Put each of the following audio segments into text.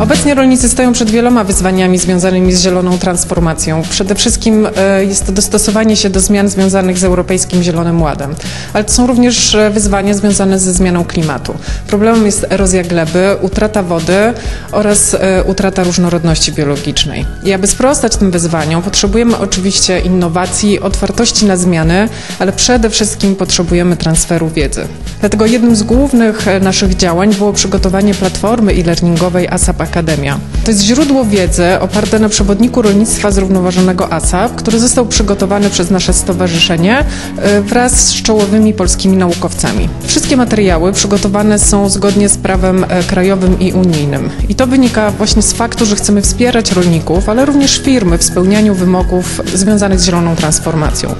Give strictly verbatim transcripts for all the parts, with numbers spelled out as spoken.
Obecnie rolnicy stoją przed wieloma wyzwaniami związanymi z zieloną transformacją. Przede wszystkim jest to dostosowanie się do zmian związanych z Europejskim Zielonym Ładem, ale to są również wyzwania związane ze zmianą klimatu. Problemem jest erozja gleby, utrata wody oraz utrata różnorodności biologicznej. I aby sprostać tym wyzwaniom, potrzebujemy oczywiście innowacji, otwartości na zmiany, ale przede wszystkim potrzebujemy transferu wiedzy. Dlatego jednym z głównych naszych działań było przygotowanie platformy e-learningowej A S A P Akademia. To jest źródło wiedzy oparte na przewodniku rolnictwa zrównoważonego A S A P, który został przygotowany przez nasze stowarzyszenie wraz z czołowymi polskimi naukowcami. Wszystkie materiały przygotowane są zgodnie z prawem krajowym i unijnym. I to wynika właśnie z faktu, że chcemy wspierać rolników, ale również firmy w spełnianiu wymogów związanych z zieloną transformacją.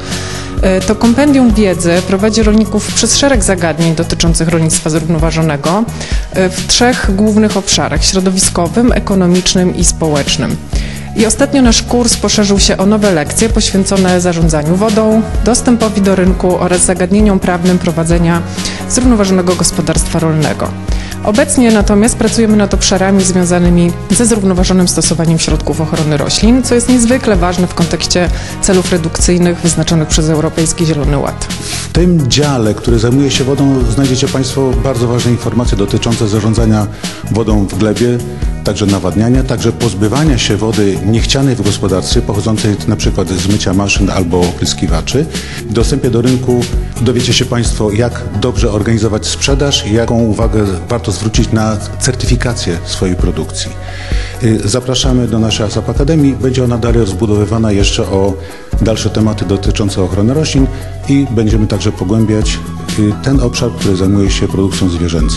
To kompendium wiedzy prowadzi rolników przez szereg zagadnień dotyczących rolnictwa zrównoważonego w trzech głównych obszarach: środowiskowym, ekonomicznym i społecznym. I ostatnio nasz kurs poszerzył się o nowe lekcje poświęcone zarządzaniu wodą, dostępowi do rynku oraz zagadnieniom prawnym prowadzenia zrównoważonego gospodarstwa rolnego. Obecnie natomiast pracujemy nad obszarami związanymi ze zrównoważonym stosowaniem środków ochrony roślin, co jest niezwykle ważne w kontekście celów redukcyjnych wyznaczonych przez Europejski Zielony Ład. W tym dziale, który zajmuje się wodą, znajdziecie Państwo bardzo ważne informacje dotyczące zarządzania wodą w glebie, także nawadniania, także pozbywania się wody niechcianej w gospodarstwie, pochodzącej na przykład z mycia maszyn albo opryskiwaczy. W dostępie do rynku dowiecie się Państwo, jak dobrze organizować sprzedaż i jaką uwagę warto zwrócić na certyfikację swojej produkcji. Zapraszamy do naszej A S A P Akademii. Będzie ona dalej rozbudowywana jeszcze o dalsze tematy dotyczące ochrony roślin i będziemy także pogłębiać ten obszar, który zajmuje się produkcją zwierzęcą.